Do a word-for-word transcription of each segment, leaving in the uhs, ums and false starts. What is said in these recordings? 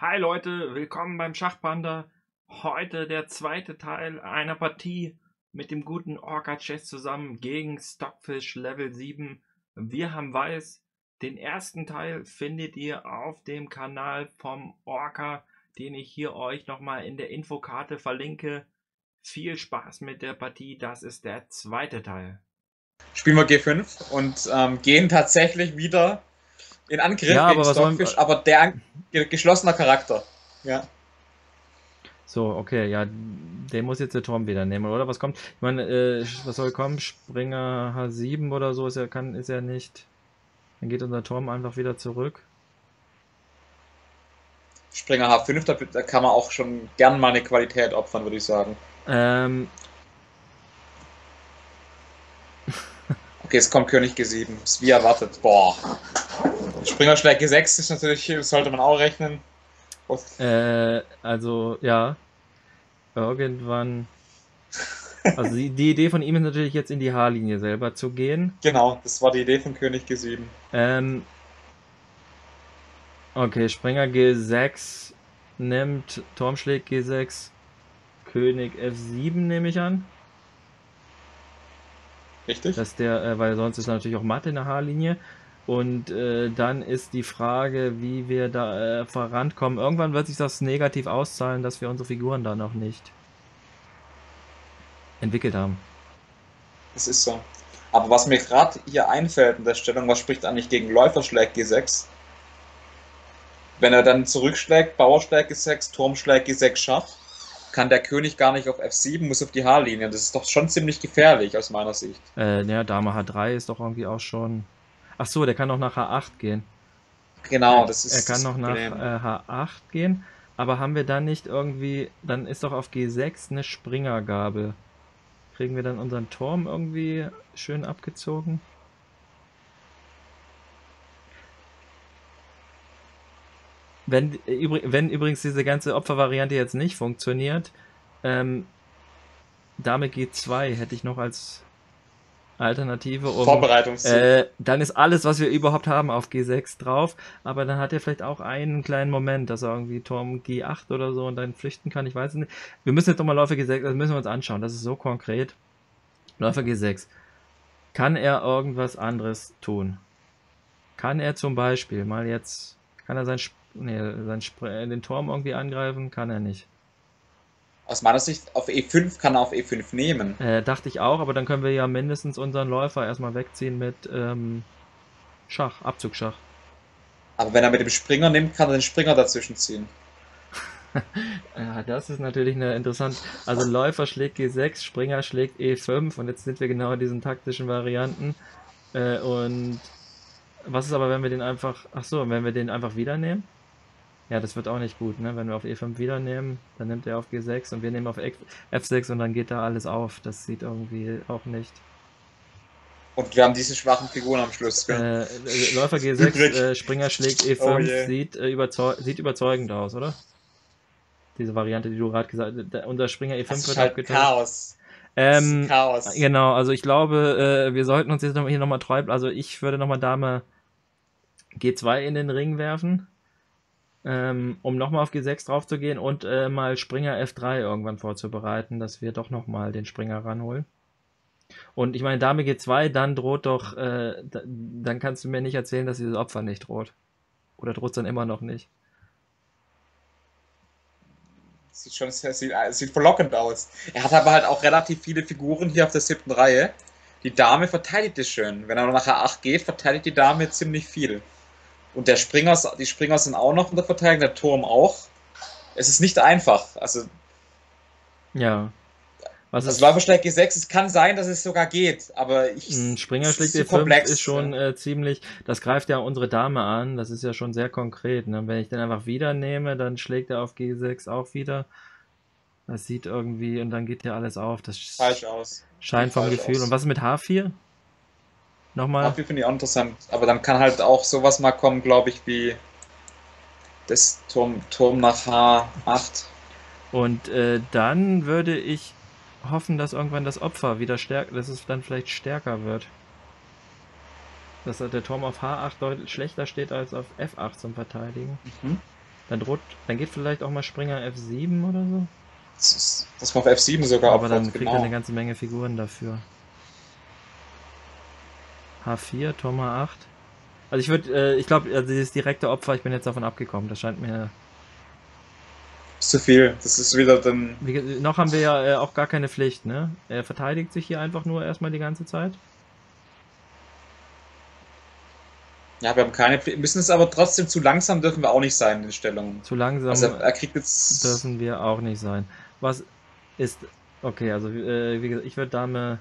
Hi Leute, willkommen beim Schachpanda. Heute der zweite Teil einer Partie mit dem guten Orca Chess zusammen gegen Stockfish Level sieben. Wir haben Weiß. Den ersten Teil findet ihr auf dem Kanal vom Orca, den ich hier euch nochmal in der Infokarte verlinke. Viel Spaß mit der Partie, das ist der zweite Teil. Spielen wir G fünf und ähm, gehen tatsächlich wieder in Angriff ja, gegen Stockfish, aber der An geschlossener Charakter. Ja. So, okay, ja, den muss jetzt der Turm wieder nehmen, oder? Was kommt? Ich meine, äh, was soll kommen? Springer H sieben oder so ist er, kann, ist er nicht. Dann geht unser Turm einfach wieder zurück. Springer H fünf, da, da kann man auch schon gern mal eine Qualität opfern, würde ich sagen. Ähm. Okay, es kommt König G sieben, ist wie erwartet. Boah. Springer schlägt G sechs ist natürlich, sollte man auch rechnen. Oh. Äh, also, ja. Irgendwann. Also die, die Idee von ihm ist natürlich jetzt in die H-Linie selber zu gehen. Genau, das war die Idee von König G sieben. Ähm. Okay, Springer G sechs nimmt, Turm schlägt G sechs, König F sieben nehme ich an. Richtig. Dass der, äh, weil sonst ist er natürlich auch matt in der H-Linie. Und äh, dann ist die Frage, wie wir da äh, vorankommen. Irgendwann wird sich das negativ auszahlen, dass wir unsere Figuren da noch nicht entwickelt haben. Das ist so. Aber was mir gerade hier einfällt in der Stellung, was spricht eigentlich gegen Läuferschläg G sechs? Wenn er dann zurückschlägt, Bauerschläg G sechs, Turmschläg G sechs Schach, kann der König gar nicht auf F sieben, muss auf die H-Linie. Das ist doch schon ziemlich gefährlich aus meiner Sicht. Äh, naja, Dame H drei ist doch irgendwie auch schon... Ach so, der kann noch nach H acht gehen. Genau, das ist. Er kann noch nach äh, H acht gehen, aber haben wir dann nicht irgendwie, dann ist doch auf G sechs eine Springergabel. Kriegen wir dann unseren Turm irgendwie schön abgezogen? Wenn, wenn übrigens diese ganze Opfervariante jetzt nicht funktioniert, ähm, Dame G zwei hätte ich noch als Alternative um, Vorbereitungszug. Äh, dann ist alles, was wir überhaupt haben, auf G sechs drauf, aber dann hat er vielleicht auch einen kleinen Moment, dass er irgendwie Turm G acht oder so und dann flüchten kann, ich weiß es nicht. Wir müssen jetzt nochmal Läufer G sechs, das müssen wir uns anschauen, das ist so konkret. Läufer G sechs. Kann er irgendwas anderes tun? Kann er zum Beispiel mal jetzt, kann er sein, nee, sein den Turm irgendwie angreifen? Kann er nicht. Aus meiner Sicht auf E fünf kann er auf E fünf nehmen. Äh, dachte ich auch, aber dann können wir ja mindestens unseren Läufer erstmal wegziehen mit ähm, Schach, Abzugschach. Aber wenn er mit dem Springer nimmt, kann er den Springer dazwischen ziehen. Ja, das ist natürlich eine interessante... Also Läufer schlägt G sechs, Springer schlägt E fünf und jetzt sind wir genau in diesen taktischen Varianten. Äh, und was ist aber, wenn wir den einfach... Ach so, wenn wir den einfach wieder nehmen? Ja, das wird auch nicht gut, ne? Wenn wir auf E fünf wieder nehmen, dann nimmt er auf G sechs und wir nehmen auf F sechs und dann geht da alles auf. Das sieht irgendwie auch nicht. Und wir haben diese schwachen Figuren am Schluss. Äh, Läufer G sechs, äh, Springer schlägt E fünf, oh yeah. sieht, äh, überzeug sieht überzeugend aus, oder? Diese Variante, die du gerade gesagt hast. Unser Springer E fünf das wird halt abgetan. Chaos. Ähm, das Chaos. Genau, also ich glaube, äh, wir sollten uns jetzt noch, hier nochmal treu bleiben. Also ich würde nochmal Dame G zwei in den Ring werfen. Um nochmal auf G sechs drauf zu gehen und äh, mal Springer F drei irgendwann vorzubereiten, dass wir doch nochmal den Springer ranholen. Und ich meine, Dame G zwei, dann droht doch, äh, dann kannst du mir nicht erzählen, dass dieses Opfer nicht droht. Oder droht es dann immer noch nicht? Sieht schon, sieht, sieht verlockend aus. Er hat aber halt auch relativ viele Figuren hier auf der siebten Reihe. Die Dame verteidigt es schön. Wenn er nach H acht geht, verteidigt die Dame ziemlich viel. Und der Springer, die Springer sind auch noch in der Verteidigung, der Turm auch. Es ist nicht einfach. Also, ja. Was das Läufer schlägt G sechs, es kann sein, dass es sogar geht, aber ich. Springer schlägt G fünf ist schon äh, ziemlich. Das greift ja unsere Dame an, das ist ja schon sehr konkret. Ne? Wenn ich den einfach wieder nehme, dann schlägt er auf G sechs auch wieder. Das sieht irgendwie, und dann geht ja alles auf. Das falsch aus. Scheint vom Gefühl. Aus. Und was ist mit H vier? Nochmal. H vier finde ich auch interessant, aber dann kann halt auch sowas mal kommen, glaube ich, wie das Turm, Turm nach H acht. Und äh, dann würde ich hoffen, dass irgendwann das Opfer wieder stärker, dass es dann vielleicht stärker wird. Dass der Turm auf H acht deutlich schlechter steht als auf F acht zum Verteidigen. Mhm. Dann droht, dann geht vielleicht auch mal Springer F sieben oder so. Das, ist, das war auf F sieben sogar. Aber dann kriegt genau. er eine ganze Menge Figuren dafür. H vier, Turm H acht. Also ich würde, äh, ich glaube, also dieses direkte Opfer, ich bin jetzt davon abgekommen. Das scheint mir zu viel. Das ist wieder dann... Wie, noch haben wir ja äh, auch gar keine Pflicht, ne? Er verteidigt sich hier einfach nur erstmal die ganze Zeit. Ja, wir haben keine Pflicht. Müssen es aber trotzdem, zu langsam dürfen wir auch nicht sein in den Stellungen. Zu langsam also er kriegt jetzt... dürfen wir auch nicht sein. Was ist... Okay, also äh, wie gesagt, ich würde Dame...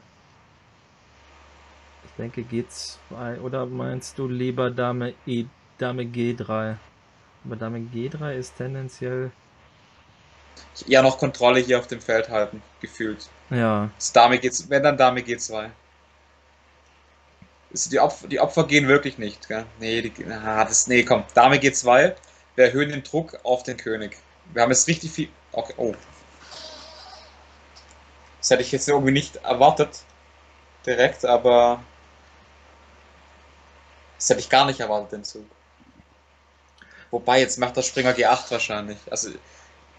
Ich denke G zwei, oder meinst du lieber Dame E, Dame G drei? Aber Dame G drei ist tendenziell... Ja, noch Kontrolle hier auf dem Feld halten, gefühlt. Ja. Das Dame G zwei, wenn dann Dame G zwei. Die Opfer, die Opfer gehen wirklich nicht, gell? Nee, die, ah, das, nee, komm. Dame G zwei, wir erhöhen den Druck auf den König. Wir haben jetzt richtig viel... Okay, oh. Das hätte ich jetzt irgendwie nicht erwartet. Direkt, aber... Das hätte ich gar nicht erwartet, den Zug. Wobei, jetzt macht der Springer G acht wahrscheinlich. Also...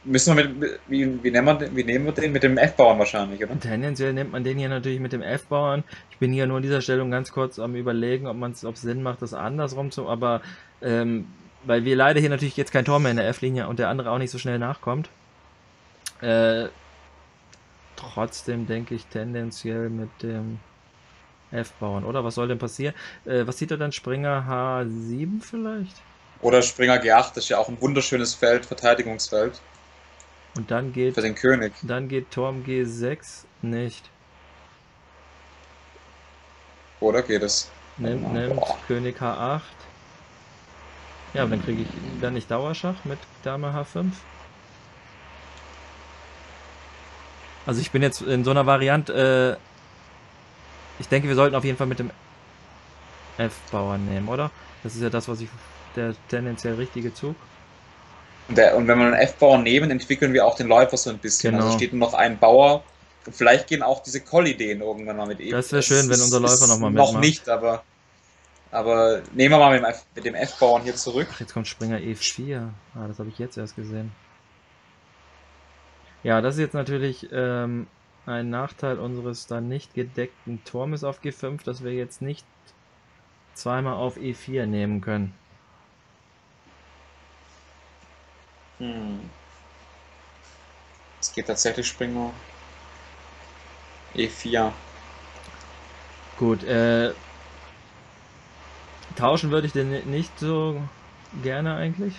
Müssen wir mit, wie, wie, nehmen wir den, wie nehmen wir den? Mit dem F-Bauern wahrscheinlich, oder? Tendenziell nimmt man den hier natürlich mit dem F-Bauern. Ich bin hier nur an dieser Stellung ganz kurz am Überlegen, ob man es ob Sinn macht, das andersrum zu... Aber, ähm, weil wir leider hier natürlich jetzt kein Tor mehr in der F-Linie und der andere auch nicht so schnell nachkommt. Äh, trotzdem denke ich tendenziell mit dem F-Bauern, oder? Was soll denn passieren? Äh, was sieht er dann? Springer H sieben vielleicht? Oder Springer G acht, das ist ja auch ein wunderschönes Feld, Verteidigungsfeld. Und dann geht... Für den König. Dann geht Turm G sechs nicht. Oder geht es? Nimmt, oh, nimmt, boah. König H acht. Ja, aber dann kriege ich dann nicht Dauerschach mit Dame H fünf. Also ich bin jetzt in so einer Variante... Äh, ich denke, wir sollten auf jeden Fall mit dem F-Bauern nehmen, oder? Das ist ja das, was ich... Der tendenziell richtige Zug. Und, der, und wenn wir einen F-Bauer nehmen, entwickeln wir auch den Läufer so ein bisschen. Genau. Also steht nur noch ein Bauer. Und vielleicht gehen auch diese Call-Ideen irgendwann mal mit eben. Das wäre schön, wenn unser Läufer nochmal mitmacht. Noch nicht, aber, aber nehmen wir mal mit dem F-Bauern hier zurück. Ach, jetzt kommt Springer E vier. Ah, das habe ich jetzt erst gesehen. Ja, das ist jetzt natürlich ähm, ein Nachteil unseres dann nicht gedeckten Turmes auf G fünf, dass wir jetzt nicht zweimal auf E vier nehmen können. Hm. Es geht tatsächlich Springer E vier. Gut, äh, tauschen würde ich den nicht so gerne eigentlich.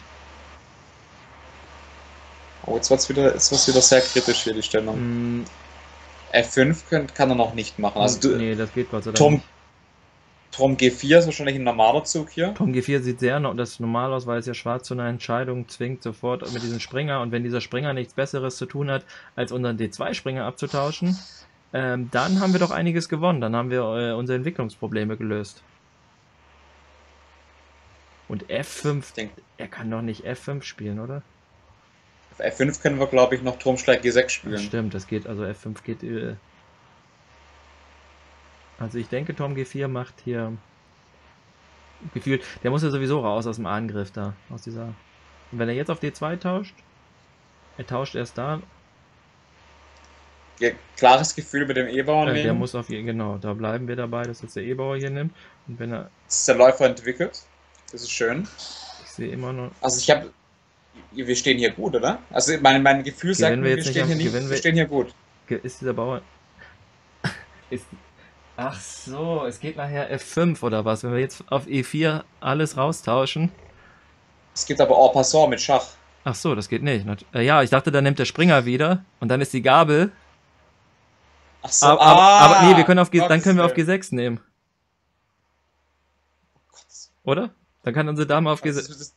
Oh, jetzt wird's wieder, jetzt wird's wieder sehr kritisch hier die Stellung. Hm. F fünf könnt, kann er noch nicht machen. Also du, nee, das geht Gott sei Dank Turm, nicht. Turm G vier ist wahrscheinlich ein normaler Zug hier. Turm G vier sieht sehr no das normal aus, weil es ja Schwarz zu einer Entscheidung zwingt, sofort mit diesem Springer. Und wenn dieser Springer nichts Besseres zu tun hat, als unseren D zwei Springer abzutauschen, ähm, dann haben wir doch einiges gewonnen. Dann haben wir äh, unsere Entwicklungsprobleme gelöst. Und F fünf, denk, er kann doch nicht F fünf spielen, oder? Auf F fünf können wir, glaube ich, noch Turmschlag G sechs spielen. Das stimmt, das geht, also F fünf geht... Äh, Also ich denke, Turm G vier macht hier gefühlt, der muss ja sowieso raus aus dem Angriff da, aus dieser. Und wenn er jetzt auf D zwei tauscht, er tauscht erst da. Ja, klares Gefühl mit dem E-Bauer äh, nehmen. Der muss auf jeden, genau, da bleiben wir dabei, dass jetzt der E-Bauer hier nimmt. Und wenn er. Das ist der Läufer entwickelt. Das ist schön. Ich sehe immer noch. Also ich habe, wir stehen hier gut, oder? Also mein, mein Gefühl sagt, wir, wir stehen auf, hier nicht, wir, wir stehen hier gut. Ist dieser Bauer. ist, Ach so, es geht nachher F fünf oder was, wenn wir jetzt auf E vier alles raustauschen. Es gibt aber en passant mit Schach. Ach so, das geht nicht. Ja, ich dachte, dann nimmt der Springer wieder und dann ist die Gabel. Ach so, aber, ah, aber, aber nee, wir können auf G, Gott, dann können wir auf G sechs nehmen. Oder? Dann kann unsere Dame auf G sechs. Das,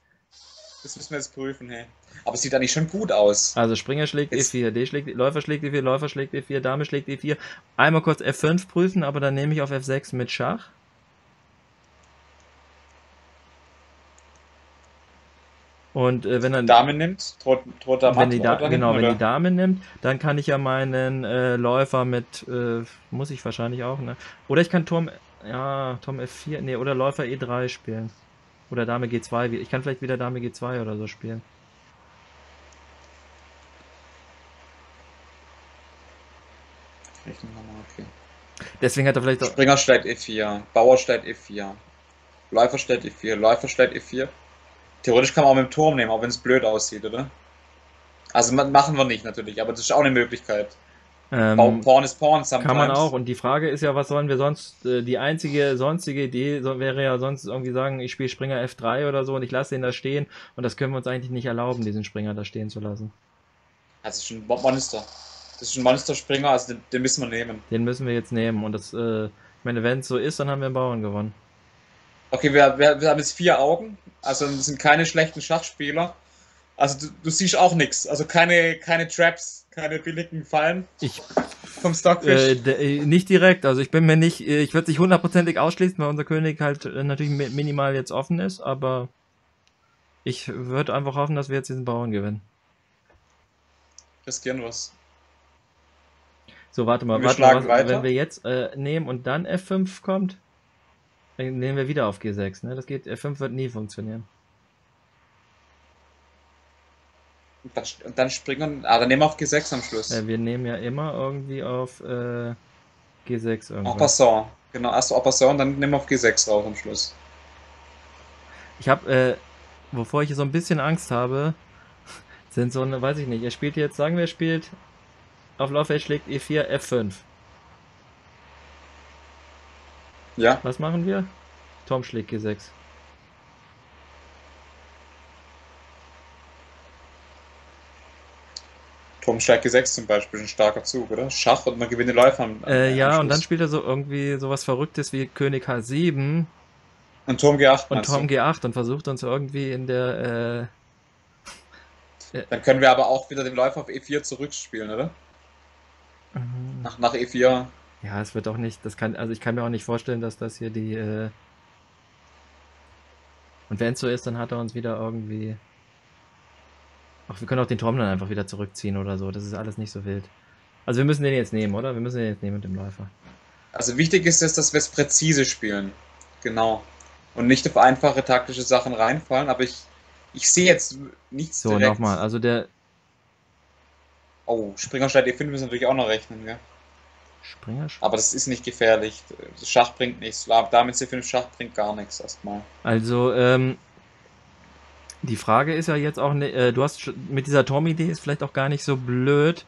das müssen wir jetzt prüfen, hey. Aber es sieht eigentlich schon gut aus. Also Springer schlägt jetzt. E vier, D schlägt, Läufer schlägt E vier, Läufer schlägt E vier, Dame schlägt E vier. Einmal kurz F fünf prüfen, aber dann nehme ich auf F sechs mit Schach. Und äh, wenn er Dame nimmt, droht, droht er wenn die da, Genau, oder? Wenn die Dame nimmt, dann kann ich ja meinen äh, Läufer mit, äh, muss ich wahrscheinlich auch, ne? Oder ich kann Turm, ja, Turm F vier, ne, oder Läufer E drei spielen. Oder Dame G zwei, ich kann vielleicht wieder Dame G zwei oder so spielen. Rechnen nochmal, okay. Deswegen hat er vielleicht auch... Springer stellt E vier, Bauer stellt E vier, Läufer stellt E vier, Läufer stellt E vier. Theoretisch kann man auch mit dem Turm nehmen, auch wenn es blöd aussieht, oder? Also machen wir nicht natürlich, aber das ist auch eine Möglichkeit. Ähm, Porn ist Porn sometimes. Kann man auch, und die Frage ist ja, was sollen wir sonst, äh, die einzige sonstige Idee wäre ja sonst irgendwie sagen, ich spiele Springer F drei oder so und ich lasse den da stehen, und das können wir uns eigentlich nicht erlauben, diesen Springer da stehen zu lassen. Das ist ein Monster. Das ist ein Monster-Springer, also den, den müssen wir nehmen. Den müssen wir jetzt nehmen, und das, äh, ich meine, wenn es so ist, dann haben wir einen Bauern gewonnen. Okay, wir, wir, wir haben jetzt vier Augen, also das sind keine schlechten Schachspieler. Also du, du siehst auch nichts, also keine, keine Traps, keine billigen Fallen ich, vom Stockfish. Äh, nicht direkt, also ich bin mir nicht, ich würde es nicht hundertprozentig ausschließen, weil unser König halt natürlich minimal jetzt offen ist, aber ich würde einfach hoffen, dass wir jetzt diesen Bauern gewinnen. Riskieren was. So, warte mal, warte mal was, wenn wir jetzt äh, nehmen und dann F fünf kommt, dann nehmen wir wieder auf G sechs, ne? Das geht, F fünf wird nie funktionieren. Und dann, dann springen, ah, dann nehmen wir auf G sechs am Schluss. Ja, wir nehmen ja immer irgendwie auf äh, G sechs irgendwas. En passant, genau, erst en passant und dann nehmen wir auf G sechs rauf am Schluss. Ich habe, äh, wovor ich so ein bisschen Angst habe, sind so eine, weiß ich nicht, er spielt jetzt, sagen wir, er spielt auf Laufwerk schlägt E vier, F fünf. Ja. Was machen wir? Turm schlägt G sechs. Turm steigt G sechs zum Beispiel, ein starker Zug, oder? Schach und man gewinnt den Läufer am, am äh, Ja, Schluss. Und dann spielt er so irgendwie sowas Verrücktes wie König H sieben und Turm G acht und Turm du? G acht und versucht uns irgendwie in der äh, dann können wir aber auch wieder den Läufer auf E vier zurückspielen, oder? Mhm. Nach, nach E vier. Ja, es wird auch nicht, das kann, also ich kann mir auch nicht vorstellen, dass das hier die äh und wenn es so ist, dann hat er uns wieder irgendwie. Ach, wir können auch den Turm dann einfach wieder zurückziehen oder so. Das ist alles nicht so wild. Also wir müssen den jetzt nehmen, oder? Wir müssen den jetzt nehmen mit dem Läufer. Also wichtig ist es, dass wir es präzise spielen. Genau. Und nicht auf einfache taktische Sachen reinfallen. Aber ich, ich sehe jetzt nichts so, direkt. So, nochmal. Also der... Oh, Springer steigt E fünf müssen wir natürlich auch noch rechnen, gell? Springer, Springer. Aber das ist nicht gefährlich. Schach bringt nichts. Damit C fünf Schach bringt gar nichts erstmal. Also, ähm... die Frage ist ja jetzt auch, äh, du hast mit dieser Turm-Idee ist vielleicht auch gar nicht so blöd,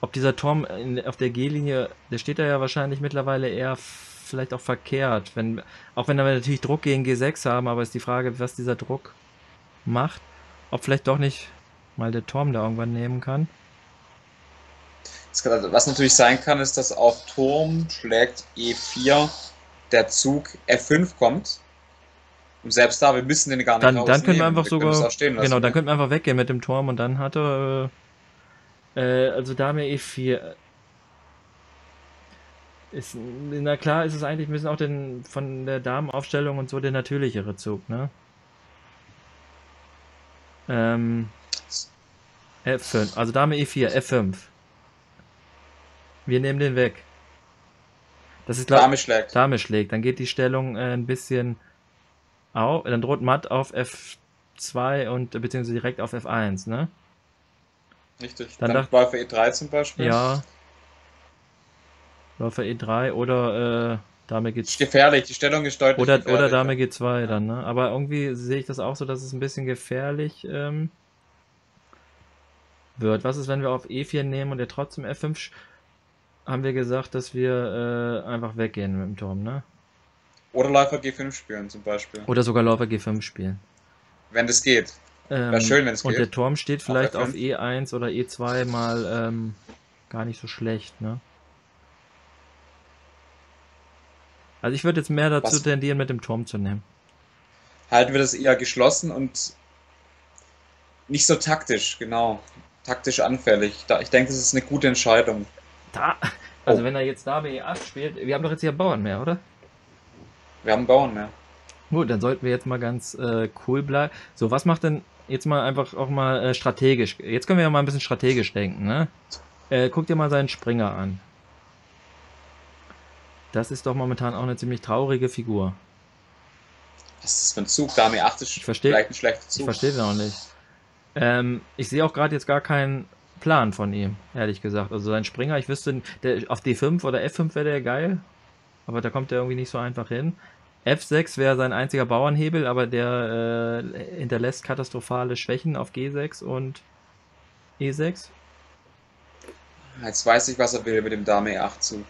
ob dieser Turm in, auf der G-Linie, der steht da ja wahrscheinlich mittlerweile eher vielleicht auch verkehrt, wenn, auch wenn wir natürlich Druck gegen G sechs haben, aber ist die Frage, was dieser Druck macht, ob vielleicht doch nicht mal der Turm da irgendwann nehmen kann. Was natürlich sein kann, ist, dass auf Turm schlägt E vier der Zug F fünf kommt. Und selbst da, wir müssen den gar nicht rausnehmen. Dann können wir einfach sogar, genau, dann könnten wir einfach weggehen mit dem Turm und dann hat er, äh, also Dame E vier. Ist, na klar ist es eigentlich, müssen auch den, von der Damenaufstellung und so der natürlichere Zug, ne? Ähm, F fünf, also Dame E vier, F fünf. Wir nehmen den weg. Das ist klar. Dame schlägt. Dame schlägt, dann geht die Stellung äh, ein bisschen... Auf, dann droht Matt auf F zwei und beziehungsweise direkt auf F eins, ne? Richtig. Dann, dann Läufer E drei zum Beispiel. Ja. Läufer E drei oder äh, Dame G zwei. Ist gefährlich, die Stellung ist deutlich oder, oder Dame G zwei ja. Dann, ne? Aber irgendwie sehe ich das auch so, dass es ein bisschen gefährlich ähm, wird. Was ist, wenn wir auf E vier nehmen und er trotzdem F fünf... Haben wir gesagt, dass wir äh, einfach weggehen mit dem Turm, ne? Oder Läufer G fünf spielen zum Beispiel. Oder sogar Läufer G fünf spielen. Wenn das geht. Ähm, Wäre schön, wenn es geht. Und der Turm steht vielleicht auf, auf E eins oder E zwei mal ähm, gar nicht so schlecht, ne? Also ich würde jetzt mehr dazu Was? tendieren, mit dem Turm zu nehmen. Halten wir das eher geschlossen und nicht so taktisch, genau. Taktisch anfällig. Ich denke, das ist eine gute Entscheidung. Da, also oh. Wenn er jetzt Dame E acht spielt, wir haben doch jetzt hier Bauern mehr, oder? Wir haben Bauern mehr. Gut, dann sollten wir jetzt mal ganz äh, cool bleiben. So, was macht denn jetzt mal einfach auch mal äh, strategisch? Jetzt können wir ja mal ein bisschen strategisch denken, ne? Äh, guck dir mal seinen Springer an. Das ist doch momentan auch eine ziemlich traurige Figur. Was ist das für ein Zug? Dame acht ist vielleicht ein schlechter Zug. Ich verstehe den auch nicht. Ähm, ich sehe auch gerade jetzt gar keinen Plan von ihm, ehrlich gesagt. Also sein Springer, ich wüsste, der, auf D fünf oder F fünf wäre der geil, aber da kommt er irgendwie nicht so einfach hin. F sechs wäre sein einziger Bauernhebel, aber der äh, hinterlässt katastrophale Schwächen auf G sechs und E sechs. Jetzt weiß ich, was er will mit dem Dame E acht Zug.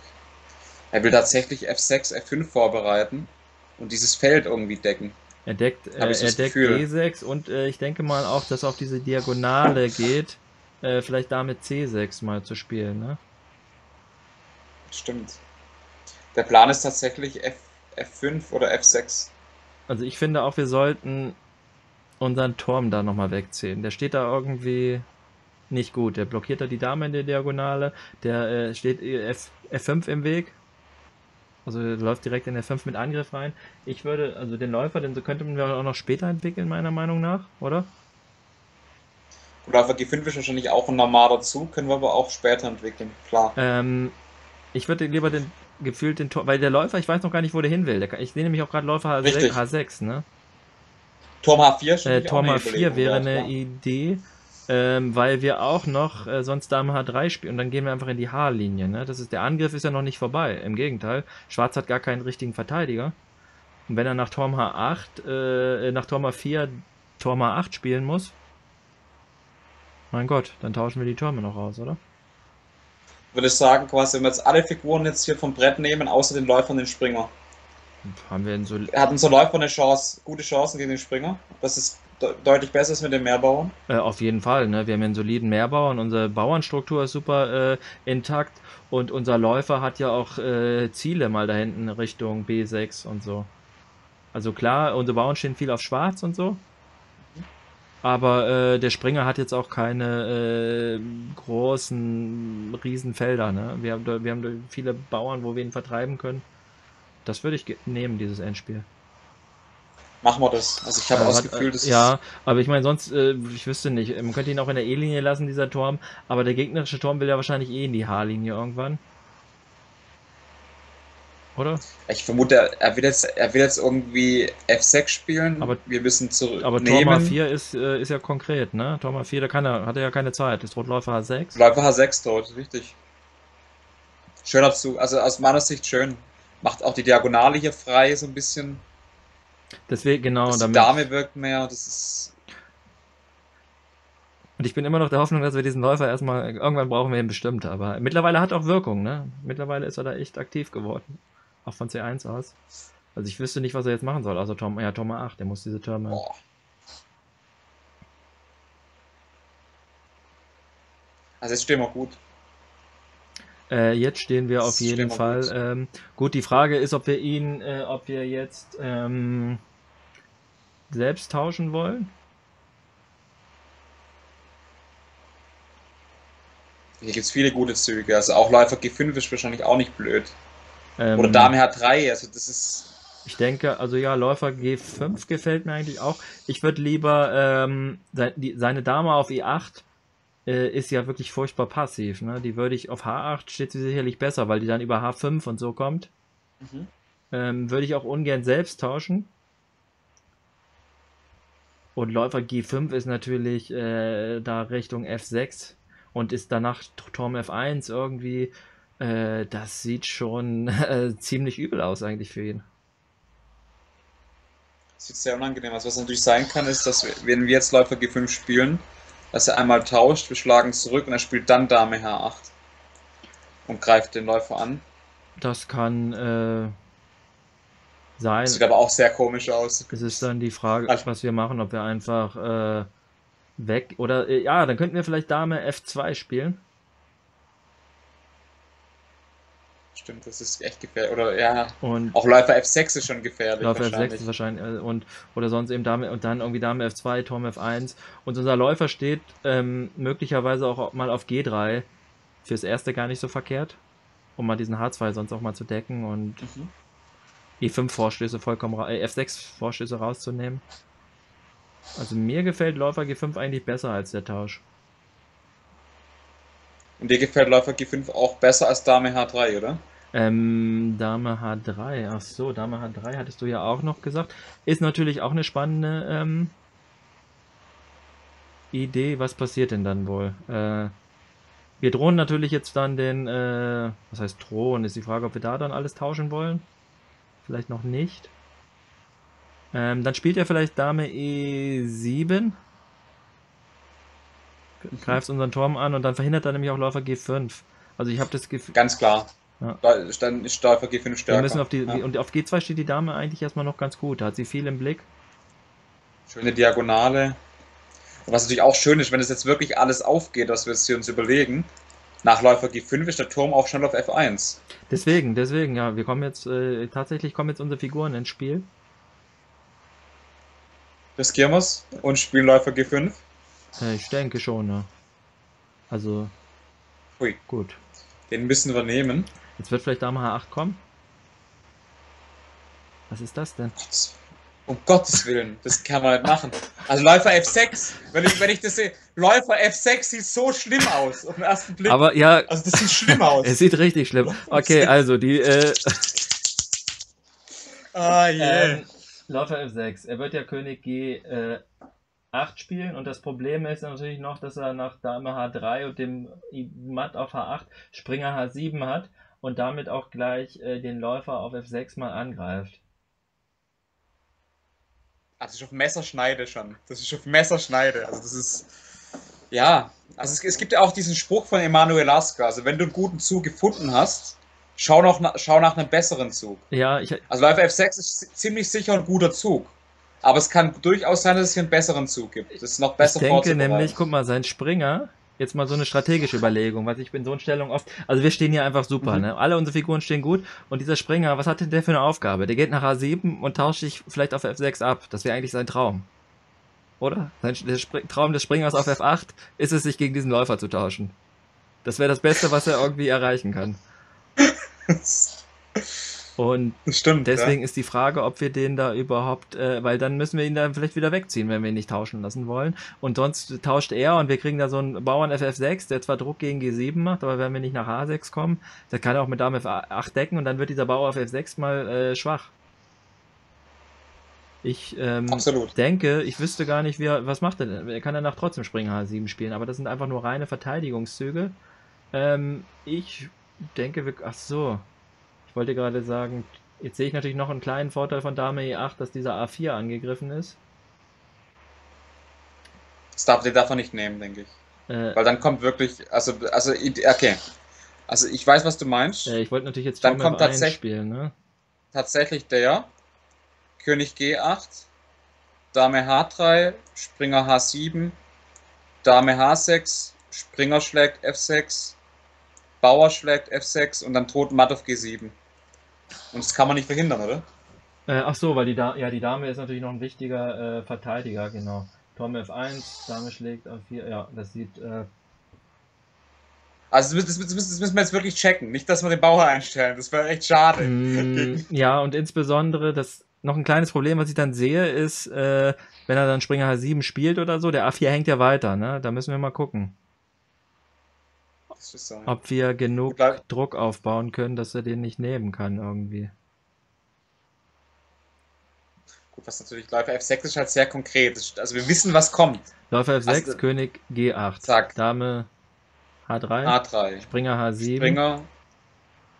Er will tatsächlich F sechs, F fünf vorbereiten und dieses Feld irgendwie decken. Er deckt, äh, er deckt G sechs und äh, ich denke mal auch, dass er auf diese Diagonale geht, äh, vielleicht Dame C sechs mal zu spielen. Ne? Stimmt. Der Plan ist tatsächlich F fünf oder F sechs. Also ich finde auch, wir sollten unseren Turm da nochmal wegziehen. Der steht da irgendwie nicht gut. Der blockiert da die Dame in der Diagonale. Der äh, steht F fünf im Weg. Also der läuft direkt in F fünf mit Angriff rein. Ich würde, also den Läufer, den könnte man auch noch später entwickeln, meiner Meinung nach, oder? Gut, Läufer G fünf ist wahrscheinlich auch ein normaler Zug, können wir aber auch später entwickeln, klar. Ähm, ich würde lieber den gefühlt den Turm, weil der Läufer, ich weiß noch gar nicht, wo der hin will. Der, ich sehe nämlich auch gerade Läufer H sechs, H sechs, ne? Turm H vier, äh, Turm H vier wäre eine klar. Idee, ähm, weil wir auch noch äh, sonst Dame H drei spielen und dann gehen wir einfach in die H-Linie, ne? Das ist, der Angriff ist ja noch nicht vorbei, im Gegenteil. Schwarz hat gar keinen richtigen Verteidiger. Und wenn er nach Turm H acht, äh, nach Turm H vier, Turm H acht spielen muss, mein Gott, dann tauschen wir die Türme noch aus, oder? Würde ich sagen, quasi, wenn wir jetzt alle Figuren jetzt hier vom Brett nehmen, außer den Läufer und den Springer. Haben wir so Hat unser Läufer eine Chance, gute Chancen gegen den Springer? Das ist de deutlich besser als mit den Mehrbauern? Äh, auf jeden Fall, ne? Wir haben einen soliden Mehrbauern, unsere Bauernstruktur ist super äh, intakt und unser Läufer hat ja auch äh, Ziele mal da hinten Richtung B sechs und so. Also klar, unsere Bauern stehen viel auf Schwarz und so. Aber äh, der Springer hat jetzt auch keine äh, großen Riesenfelder. Ne? Wir haben da, wir haben da viele Bauern, wo wir ihn vertreiben können. Das würde ich nehmen, dieses Endspiel. Machen wir das. Also ich habe äh, das Gefühl, das äh, ist... Ja, aber ich meine, sonst, äh, ich wüsste nicht. Man könnte ihn auch in der E-Linie lassen, dieser Turm. Aber der gegnerische Turm will ja wahrscheinlich eh in die H-Linie irgendwann. Oder? Ich vermute, er will jetzt, er will jetzt irgendwie F sechs spielen, aber wir müssen zurücknehmen. Aber Turm H vier ist, äh, ist ja konkret, ne? Turm H vier, da kann er, hat er ja keine Zeit. Ist droht Läufer H sechs. Läufer H sechs droht, richtig. Schöner Zug, also aus meiner Sicht schön. Macht auch die Diagonale hier frei, so ein bisschen. Deswegen, genau. Dass damit die Dame wirkt mehr, das ist... Und ich bin immer noch der Hoffnung, dass wir diesen Läufer erstmal, irgendwann brauchen wir ihn bestimmt, aber mittlerweile hat auch Wirkung, ne? Mittlerweile ist er da echt aktiv geworden. Auch von C eins aus. Also ich wüsste nicht, was er jetzt machen soll, außer Turm, ja, Turm acht, der muss diese Türme... Boah. Also jetzt stehen wir gut. Äh, jetzt stehen wir auf jeden Fall gut. Ähm, gut, die Frage ist, ob wir ihn, äh, ob wir jetzt ähm, selbst tauschen wollen. Hier gibt es viele gute Züge, also auch Läufer G fünf ist wahrscheinlich auch nicht blöd. Ähm, Oder Dame H drei, also das ist... Ich denke, also ja, Läufer G fünf gefällt mir eigentlich auch. Ich würde lieber, ähm, seine Dame auf E acht äh, ist ja wirklich furchtbar passiv, ne? Die würde ich auf H acht, steht sie sicherlich besser, weil die dann über H fünf und so kommt. Mhm. Ähm, würde ich auch ungern selbst tauschen. Und Läufer G fünf ist natürlich äh, da Richtung F sechs und ist danach Turm F eins irgendwie... Das sieht schon äh, ziemlich übel aus eigentlich für ihn. Das sieht sehr unangenehm aus. Was natürlich sein kann, ist, dass wir, wenn wir jetzt Läufer G fünf spielen, dass er einmal tauscht, wir schlagen zurück und er spielt dann Dame H acht und greift den Läufer an. Das kann äh, sein. Das sieht aber auch sehr komisch aus. Es ist dann die Frage, also, was wir machen, ob wir einfach äh, weg oder äh, ja, dann könnten wir vielleicht Dame F zwei spielen. Stimmt, das ist echt gefährlich. Oder ja, und auch Läufer F sechs ist schon gefährlich. Läufer F sechs ist wahrscheinlich. Und, oder sonst eben Dame und dann irgendwie Dame F zwei, Turm F eins. Und unser Läufer steht ähm, möglicherweise auch mal auf G drei. Fürs Erste gar nicht so verkehrt. Um mal diesen H zwei sonst auch mal zu decken und mhm. E fünf Vorstöße vollkommen äh, F sechs Vorstöße rauszunehmen. Also mir gefällt Läufer G fünf eigentlich besser als der Tausch. Und dir gefällt Läufer G fünf auch besser als Dame H drei, oder? Ähm, Dame H drei, ach so, Dame H drei hattest du ja auch noch gesagt. Ist natürlich auch eine spannende ähm, Idee. Was passiert denn dann wohl? Äh, Wir drohen natürlich jetzt dann den, äh, was heißt drohen, ist die Frage, ob wir da dann alles tauschen wollen. Vielleicht noch nicht. Ähm, dann spielt er vielleicht Dame E sieben. Greift unseren Turm an und dann verhindert er nämlich auch Läufer G fünf. Also ich habe das Gefühl... Ganz klar. Ja. Dann ist Läufer G fünf stärker. Wir müssen auf die, ja. Und auf G zwei steht die Dame eigentlich erstmal noch ganz gut. Da hat sie viel im Blick. Schöne Diagonale. Was natürlich auch schön ist, wenn es jetzt wirklich alles aufgeht, was wir jetzt hier uns überlegen. Nach Läufer G fünf ist der Turm auch schon auf F eins. Deswegen, deswegen, ja, wir kommen jetzt, äh, tatsächlich kommen jetzt unsere Figuren ins Spiel. Riskieren wir es und spielen Läufer G fünf? Äh, ich denke schon, ja. Also, hui. Gut. Den müssen wir nehmen. Jetzt wird vielleicht Dame H acht kommen. Was ist das denn? Gott. Um Gottes Willen, das kann man nicht machen. Also Läufer F sechs, wenn ich, wenn ich das sehe, Läufer F sechs sieht so schlimm aus auf den ersten Blick. Aber ja, also das sieht schlimm aus. Es sieht richtig schlimm. Okay, also die... Äh, ah, yeah. ähm, Läufer F sechs, er wird ja König G acht äh, spielen und das Problem ist natürlich noch, dass er nach Dame H drei und dem Matt auf H acht Springer H sieben hat und damit auch gleich äh, den Läufer auf F sechs mal angreift. Also ich auf Messerschneide schon. Das ist auf Messerschneide. Also das ist, ja, also es, es gibt ja auch diesen Spruch von Emanuel Lasker. Also wenn du einen guten Zug gefunden hast, schau, noch na, schau nach einem besseren Zug. Ja, ich... Also Läufer F sechs ist ziemlich sicher ein guter Zug. Aber es kann durchaus sein, dass es hier einen besseren Zug gibt. Das ist noch besser vorzubereiten. Ich denke nämlich, guck mal, sein Springer, jetzt mal so eine strategische Überlegung, weil ich bin in so einer Stellung oft, also wir stehen hier einfach super, mhm. ne? Alle unsere Figuren stehen gut und dieser Springer, was hat denn der für eine Aufgabe? Der geht nach H sieben und tauscht sich vielleicht auf F sechs ab, das wäre eigentlich sein Traum, oder? Sein, der Spr- Traum des Springers auf F acht ist es, sich gegen diesen Läufer zu tauschen. Das wäre das Beste, was er irgendwie erreichen kann. Und stimmt, deswegen ja. ist die Frage, ob wir den da überhaupt, äh, weil dann müssen wir ihn dann vielleicht wieder wegziehen, wenn wir ihn nicht tauschen lassen wollen. Und sonst tauscht er und wir kriegen da so einen Bauern F F sechs, der zwar Druck gegen G sieben macht, aber wenn wir nicht nach H sechs kommen, der kann auch mit Dame F acht decken und dann wird dieser Bauer auf F sechs mal äh, schwach. Ich ähm, denke, ich wüsste gar nicht, wie er, was macht er denn? Er kann danach trotzdem Springer H sieben spielen, aber das sind einfach nur reine Verteidigungszüge. Ähm, ich denke, wir, ach so. Ich wollte gerade sagen, jetzt sehe ich natürlich noch einen kleinen Vorteil von Dame E acht, dass dieser A vier angegriffen ist. Das darf, den darf man nicht nehmen, denke ich. Äh, Weil dann kommt wirklich, also, also, okay. Also ich weiß, was du meinst. Äh, ich wollte natürlich jetzt Turm F eins spielen, ne? Tatsächlich der König G acht, Dame H drei, Springer H sieben, Dame H sechs, Springer schlägt F sechs, Bauer schlägt F sechs und dann droht Matt auf G sieben. Und das kann man nicht verhindern, oder? Äh, ach so, weil die, da ja, die Dame ist natürlich noch ein wichtiger äh, Verteidiger, genau. Turm F eins, Dame schlägt A vier, ja, das sieht... Äh... Also das, das, das, das müssen wir jetzt wirklich checken, nicht, dass wir den Bauer einstellen, das wäre echt schade. Mm, ja, und insbesondere, das noch ein kleines Problem, was ich dann sehe, ist, äh, wenn er dann Springer H sieben spielt oder so, der A vier hängt ja weiter, ne? Da müssen wir mal gucken. Ob wir genug Druck aufbauen können, dass er den nicht nehmen kann irgendwie. Gut, was natürlich Läufer F sechs ist halt sehr konkret. Also wir wissen, was kommt. Läufer F sechs, also, König G acht, zack. Dame H drei, H drei, Springer H sieben. Springer.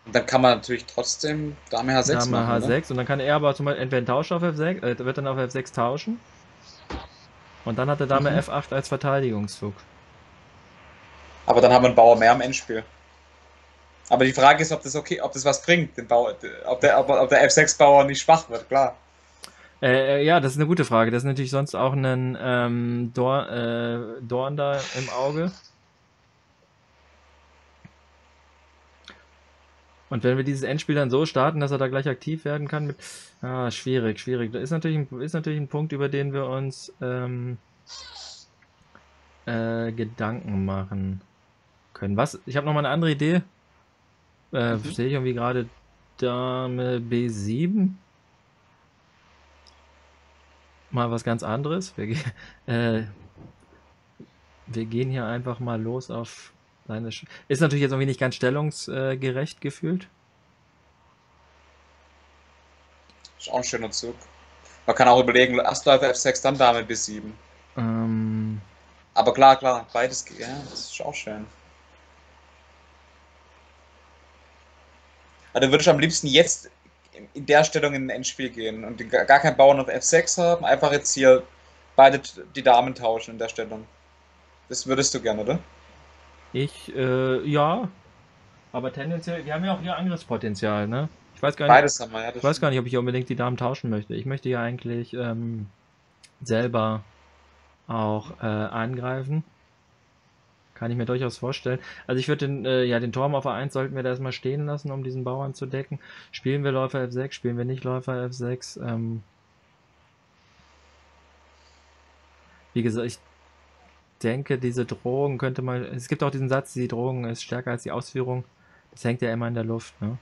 Und dann kann man natürlich trotzdem Dame H sechs Dame machen, H sechs oder? Und dann kann er aber zum Beispiel entweder einen Tausch auf F sechs, äh, wird dann auf F sechs tauschen. Und dann hat er Dame mhm. F acht als Verteidigungszug. Aber dann haben wir einen Bauer mehr am Endspiel. Aber die Frage ist, ob das okay, ob das was bringt, den Bauer, ob der, ob, ob der F sechs-Bauer nicht schwach wird, klar. Äh, ja, das ist eine gute Frage. Das ist natürlich sonst auch ein ähm, Dorn, äh, Dorn da im Auge. Und wenn wir dieses Endspiel dann so starten, dass er da gleich aktiv werden kann, mit, ah, schwierig, schwierig. Das ist natürlich, ist natürlich ein Punkt, über den wir uns ähm, äh, Gedanken machen. Können. Was? Ich habe noch mal eine andere Idee. Äh, mhm. Sehe ich irgendwie gerade Dame B sieben? Mal was ganz anderes. Wir, äh, wir gehen hier einfach mal los auf seine. Sch Ist natürlich jetzt irgendwie nicht ganz stellungsgerecht gefühlt. Ist auch ein schöner Zug. Man kann auch überlegen, erst Läufer F sechs, dann Dame B sieben. Ähm. Aber klar, klar, beides, ja, das ist auch schön. Also würde ich am liebsten jetzt in der Stellung in ein Endspiel gehen und gar keinen Bauern auf F sechs haben, einfach jetzt hier beide die Damen tauschen in der Stellung. Das würdest du gerne, oder? Ich, äh, ja. Aber tendenziell, wir haben ja auch hier Angriffspotenzial, ne? Ich weiß gar nicht, Beides haben wir, ja, das ich weiß gar nicht, ob ich hier unbedingt die Damen tauschen möchte. Ich möchte ja eigentlich ähm, selber auch äh, angreifen. Kann ich mir durchaus vorstellen. Also ich würde den, äh, ja, den Turm auf A eins sollten wir da erstmal stehen lassen, um diesen Bauern zu decken. Spielen wir Läufer F sechs, spielen wir nicht Läufer F sechs. Ähm, wie gesagt, ich denke, diese Drohung könnte man... Es gibt auch diesen Satz, die Drohung ist stärker als die Ausführung. Das hängt ja immer in der Luft, ne?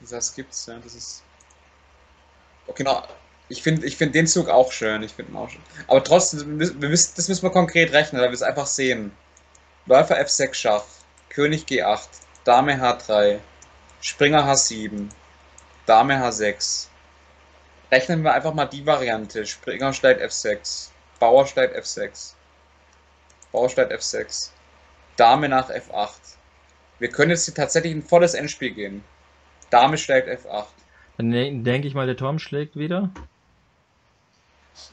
Dieser Satz gibt's, ja, das ist... Okay, genau. Ich finde ich find den Zug auch schön, ich finde ihn auch schön. Aber trotzdem, wir müssen, das müssen wir konkret rechnen, weil wir es einfach sehen. Läufer F sechs Schach, König G acht, Dame H drei, Springer H sieben, Dame H sechs. Rechnen wir einfach mal die Variante. Springer steigt F sechs, Bauer steigt F sechs, Bauer steigt F sechs, Dame nach F acht. Wir können jetzt hier tatsächlich ein volles Endspiel gehen. Dame steigt F acht. Dann denke ich mal, der Turm schlägt wieder.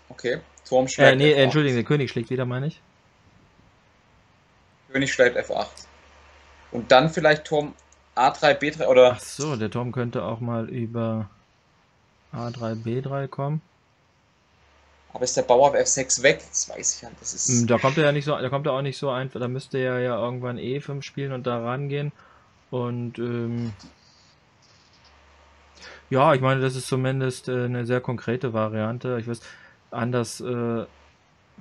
Okay, Turm schlägt äh, nee, F acht. Entschuldigung, der König schlägt wieder, meine ich. König schlägt F acht. Und dann vielleicht Turm A drei, B drei oder... Ach so, der Turm könnte auch mal über A drei, B drei kommen. Aber ist der Bauer auf F sechs weg? Das weiß ich ja. Das ist... Da kommt er ja nicht so, da kommt er auch nicht so einfach. Da müsste er ja irgendwann E fünf spielen und da rangehen. Und... Ähm... Ja, ich meine, das ist zumindest äh, eine sehr konkrete Variante. Ich weiß, anders äh,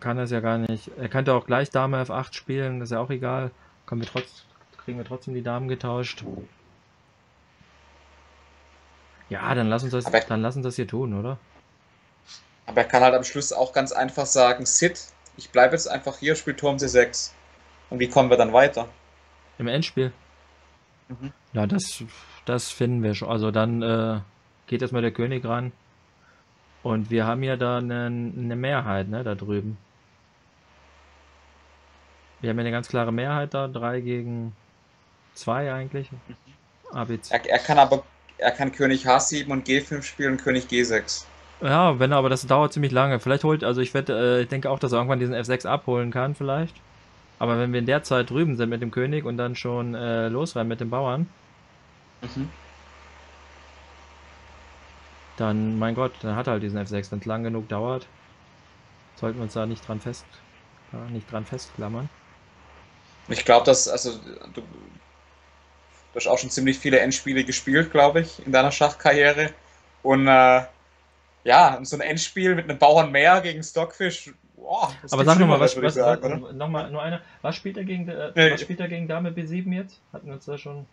kann das ja gar nicht. Er könnte auch gleich Dame F acht spielen, das ist ja auch egal. Kommen wir trotz, kriegen wir trotzdem die Damen getauscht. Ja, dann lass uns das, er, dann lass uns das hier tun, oder? Aber er kann halt am Schluss auch ganz einfach sagen, Sit, ich bleibe jetzt einfach hier, spiele Turm C sechs. Und wie kommen wir dann weiter? Im Endspiel? Mhm. Ja, das, das finden wir schon. Also dann... Äh, geht erstmal der König ran und wir haben ja da eine, eine Mehrheit, ne, da drüben. Wir haben ja eine ganz klare Mehrheit da, drei gegen zwei eigentlich. A B C. Er, er kann aber, er kann König H sieben und G fünf spielen und König G sechs. Ja, wenn aber das dauert ziemlich lange. Vielleicht holt, also ich wette, ich denke auch, dass er irgendwann diesen F sechs abholen kann vielleicht. Aber wenn wir in der Zeit drüben sind mit dem König und dann schon äh, losrennen mit den Bauern. Mhm. Dann, mein Gott, dann hat er halt diesen F sechs. Wenn es lang genug dauert, sollten wir uns da nicht dran fest, ja, nicht dran festklammern. Ich glaube, dass, also, du, du hast auch schon ziemlich viele Endspiele gespielt, glaube ich, in deiner Schachkarriere. Und äh, ja, so ein Endspiel mit einem Bauern mehr gegen Stockfish. Boah, das aber sag nochmal, was, was, was nochmal, nur einer. Was spielt er gegen, äh, nee, was spielt er gegen Dame B sieben jetzt? Hatten wir uns da schon?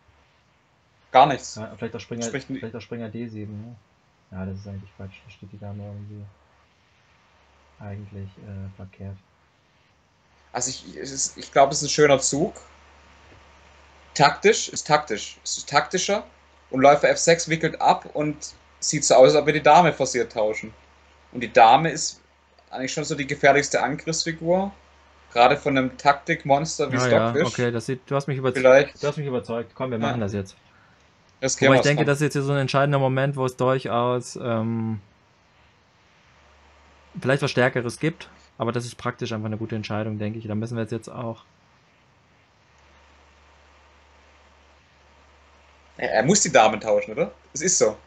Gar nichts. Ja, vielleicht auch Springer, vielleicht auch Springer D sieben, ja. Ja, das ist eigentlich Quatsch, da steht die Dame irgendwie eigentlich äh, verkehrt. Also ich, ich, ich glaube, es ist ein schöner Zug. Taktisch ist taktisch, es ist taktischer und Läufer F sechs wickelt ab und sieht so aus, als ob wir die Dame forciert tauschen. Und die Dame ist eigentlich schon so die gefährlichste Angriffsfigur, gerade von einem Taktikmonster wie ja, Stockfish. Ja, okay, das sieht, du hast mich überzeugt. Du hast mich überzeugt, komm, wir ja. machen das jetzt. Aber ich denke, das ist jetzt so ein entscheidender Moment, wo es durchaus ähm, vielleicht was Stärkeres gibt, aber das ist praktisch einfach eine gute Entscheidung, denke ich. Da müssen wir jetzt, jetzt auch... Er, er muss die Dame tauschen, oder? Es ist so.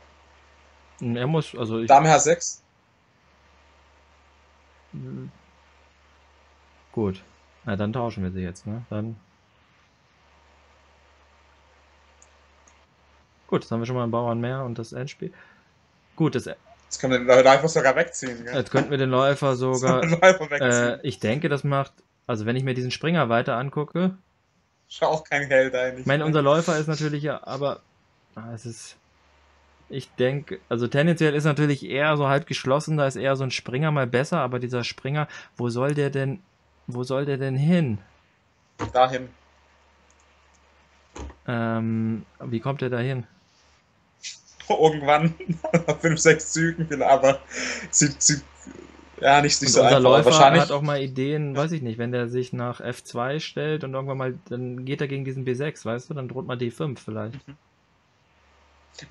Er muss, also... Ich, Dame H sechs? Gut. Na, dann tauschen wir sie jetzt, ne? Dann... Gut, jetzt haben wir schon mal einen Bauern mehr und das Endspiel. Gut, das... Jetzt können wir den Läufer sogar wegziehen. Gell? Jetzt könnten wir den Läufer sogar... Den Läufer wegziehen. Äh, ich denke, das macht... Also wenn ich mir diesen Springer weiter angucke... Schau auch kein Geld ein. Ich meine, unser Läufer ist natürlich ja... Aber ah, es ist... Ich denke... Also tendenziell ist natürlich eher so halb geschlossen. Da ist eher so ein Springer mal besser. Aber dieser Springer... Wo soll der denn... Wo soll der denn hin? Dahin. Ähm, wie kommt der da hin? Irgendwann, nach fünf, sechs Zügen, aber sie, sie, Ja, nicht, nicht so unser einfach. Läufer wahrscheinlich hat auch mal Ideen, weiß ich nicht, wenn der sich nach F zwei stellt und irgendwann mal, dann geht er gegen diesen B sechs, weißt du, dann droht mal D fünf vielleicht.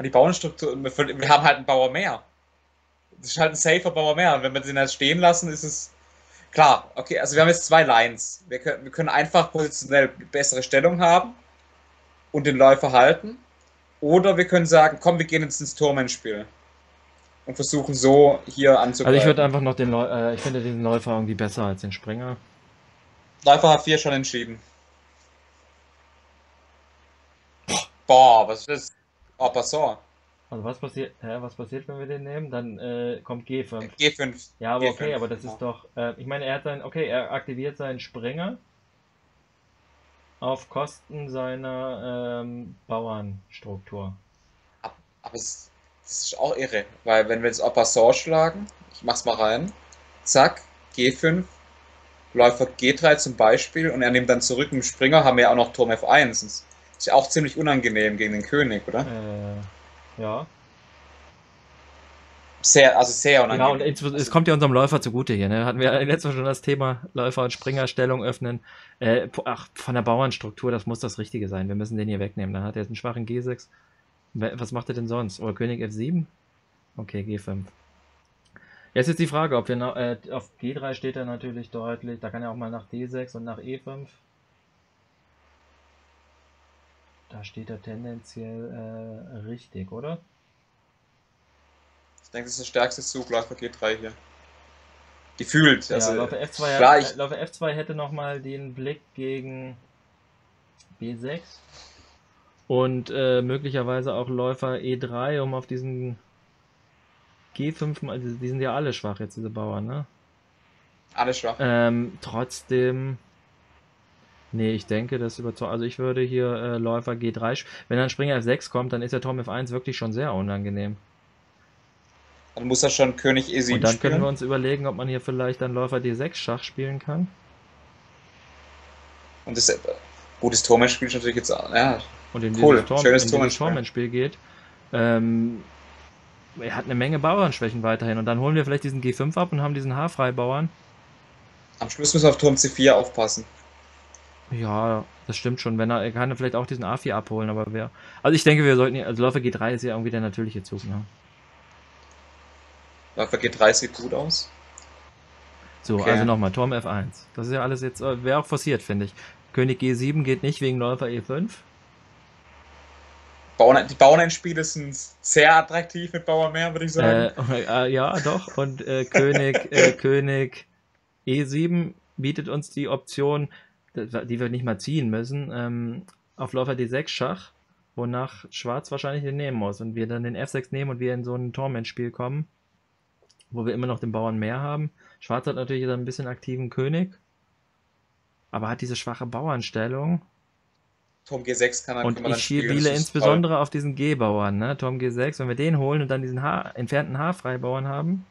Die Bauernstruktur, wir haben halt einen Bauer mehr. Das ist halt ein safer Bauer mehr. Und wenn wir den halt stehen lassen, ist es klar. Okay, also wir haben jetzt zwei Lines. Wir können, wir können einfach positionell bessere Stellung haben und den Läufer halten. Oder wir können sagen, komm, wir gehen jetzt ins Turmendspiel und versuchen so hier anzugreifen. Also ich würde einfach noch den Läu äh, ich finde den Läufer irgendwie besser als den Springer. Läufer H vier schon entschieden. Boah, was ist das? Oh, Passant. Also was passiert, hä, was passiert, wenn wir den nehmen? Dann äh, kommt G fünf. G fünf. Ja, aber G fünf, okay, aber das ja. ist doch, äh, ich meine, er hat sein, okay, er aktiviert seinen Springer auf Kosten seiner ähm, Bauernstruktur. Aber, aber es, das ist auch irre, weil wenn wir jetzt en passant schlagen, ich mach's mal rein, zack, G fünf, Läufer G drei zum Beispiel und er nimmt dann zurück mit dem Springer, haben wir ja auch noch Turm F eins. Das ist ja auch ziemlich unangenehm gegen den König, oder? Äh. Ja. Sehr, also sehr unangenehm. Genau, und es, es kommt ja unserem Läufer zugute hier. Ne? Hatten wir letztes Mal schon das Thema Läufer- und Springerstellung öffnen. Äh, ach, von der Bauernstruktur, das muss das Richtige sein. Wir müssen den hier wegnehmen. Dann hat er jetzt einen schwachen G sechs. Was macht er denn sonst? Oder König F sieben? Okay, G fünf. Jetzt ist die Frage, ob wir na, äh, auf G drei steht er natürlich deutlich. Da kann er auch mal nach D sechs und nach E fünf. Da steht er tendenziell äh, richtig, oder? Ich denke, das ist der stärkste Zug, Läufer G drei hier. Gefühlt. Ja, also, Läufer F zwei, klar, hat, ich... Läufer F zwei hätte nochmal den Blick gegen B sechs und äh, möglicherweise auch Läufer E drei, um auf diesen G fünf, also die sind ja alle schwach jetzt, diese Bauern, ne? Alle schwach. Ähm, trotzdem... Nee, ich denke, das überzeugt. Also ich würde hier äh, Läufer G drei. Wenn dann Springer F sechs kommt, dann ist der Turm F eins wirklich schon sehr unangenehm. Dann muss er schon König E sieben spielen. Und dann spielen. Können wir uns überlegen, ob man hier vielleicht dann Läufer D sechs Schach spielen kann. Und das gutes Turmendspiel ist natürlich jetzt ja. Und in cool, dieses Turm, Turmendspiel geht. Ähm, er hat eine Menge Bauernschwächen weiterhin. Und dann holen wir vielleicht diesen G fünf ab und haben diesen H-Freibauern. Am Schluss müssen wir auf Turm C vier aufpassen. Ja, das stimmt schon. Wenn er, er kann er vielleicht auch diesen A vier abholen, aber wer. Also ich denke, wir sollten. Also Läufer G drei ist ja irgendwie der natürliche Zug, ne? Läufer G drei sieht gut aus. So, okay. Also nochmal, Turm F eins. Das ist ja alles jetzt. Wäre auch forciert, finde ich. König G sieben geht nicht wegen Läufer E fünf. Die Bauernspiele sind sehr attraktiv mit Bauern mehr, würde ich sagen. Äh, äh, ja, doch. Und äh, König, äh, König E sieben bietet uns die Option, die wir nicht mal ziehen müssen, ähm, auf Läufer D sechs Schach, wonach Schwarz wahrscheinlich den nehmen muss und wir dann den F sechs nehmen und wir in so ein Torment-Spiel kommen, wo wir immer noch den Bauern mehr haben. Schwarz hat natürlich dann ein bisschen aktiven König, aber hat diese schwache Bauernstellung. Turm G sechs kann er und ich spiele insbesondere toll. Auf diesen G-Bauern, ne? Turm G sechs, wenn wir den holen und dann diesen H entfernten H-Freibauern haben.